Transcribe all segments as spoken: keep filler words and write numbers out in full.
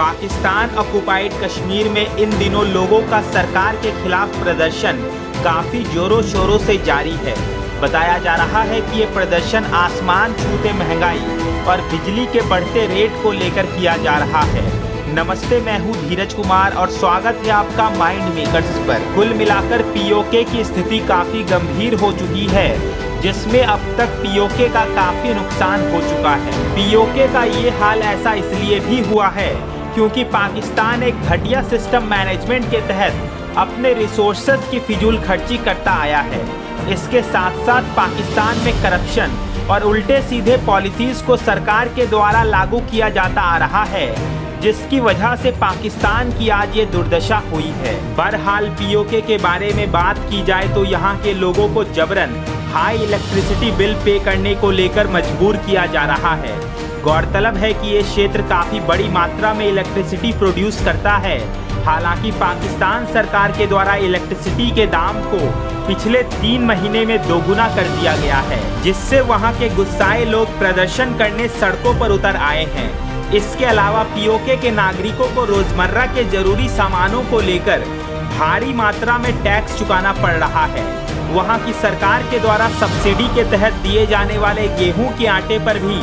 Pakistan occupied Kashmir में इन दिनों लोगों का सरकार के खिलाफ प्रदर्शन काफी जोरों शोरों से जारी है। बताया जा रहा है कि ये प्रदर्शन आसमान छूते महंगाई और बिजली के बढ़ते रेट को लेकर किया जा रहा है। नमस्ते, मैं हूँ धीरज कुमार और स्वागत है आपका माइंड मेकर्स पर। कुल मिलाकर पीओके की स्थिति काफी गंभीर हो चुकी है, जिसमें अब तक पीओके का काफी नुकसान हो चुका है। पीओके का ये हाल ऐसा इसलिए भी हुआ है क्योंकि पाकिस्तान एक घटिया सिस्टम मैनेजमेंट के तहत अपने रिसोर्सेज की फिजूल खर्ची करता आया है। इसके साथ साथ पाकिस्तान में करप्शन और उल्टे सीधे पॉलिसीज को सरकार के द्वारा लागू किया जाता आ रहा है, जिसकी वजह से पाकिस्तान की आज ये दुर्दशा हुई है। बहरहाल पीओके के बारे में बात की जाए तो यहाँ के लोगों को जबरन हाई इलेक्ट्रिसिटी बिल पे करने को लेकर मजबूर किया जा रहा है। गौरतलब है कि ये क्षेत्र काफ़ी बड़ी मात्रा में इलेक्ट्रिसिटी प्रोड्यूस करता है। हालांकि पाकिस्तान सरकार के द्वारा इलेक्ट्रिसिटी के दाम को पिछले तीन महीने में दोगुना कर दिया गया है, जिससे वहां के गुस्साए लोग प्रदर्शन करने सड़कों पर उतर आए हैं। इसके अलावा पीओके के नागरिकों को रोजमर्रा के जरूरी सामानों को लेकर भारी मात्रा में टैक्स चुकाना पड़ रहा है। वहाँ की सरकार के द्वारा सब्सिडी के तहत दिए जाने वाले गेहूँ के आटे पर भी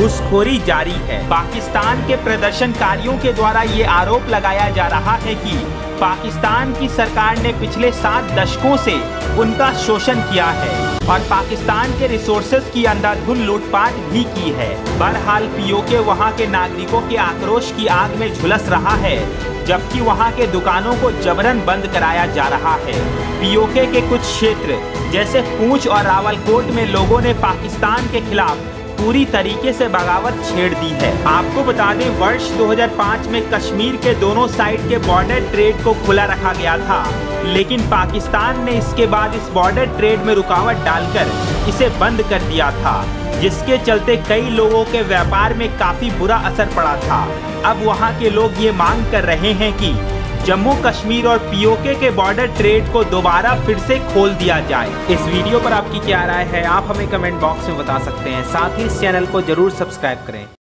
घुसखोरी जारी है। पाकिस्तान के प्रदर्शनकारियों के द्वारा ये आरोप लगाया जा रहा है कि पाकिस्तान की सरकार ने पिछले सात दशकों से उनका शोषण किया है और पाकिस्तान के रिसोर्सेज की अंधाधुंध लूटपाट भी की है। बहरहाल पीओके वहां के नागरिकों के आक्रोश की आग में झुलस रहा है, जबकि वहां के दुकानों को जबरन बंद कराया जा रहा है। पीओके के कुछ क्षेत्र जैसे पूंछ और रावलकोट में लोगों ने पाकिस्तान के खिलाफ पूरी तरीके से बगावत छेड़ दी है। आपको बता दें, वर्ष दो हज़ार पाँच में कश्मीर के दोनों साइड के बॉर्डर ट्रेड को खुला रखा गया था, लेकिन पाकिस्तान ने इसके बाद इस बॉर्डर ट्रेड में रुकावट डालकर इसे बंद कर दिया था, जिसके चलते कई लोगों के व्यापार में काफी बुरा असर पड़ा था। अब वहाँ के लोग ये मांग कर रहे हैं कि जम्मू कश्मीर और पीओके के बॉर्डर ट्रेड को दोबारा फिर से खोल दिया जाए। इस वीडियो पर आपकी क्या राय है, आप हमें कमेंट बॉक्स में बता सकते हैं। साथ ही इस चैनल को जरूर सब्सक्राइब करें।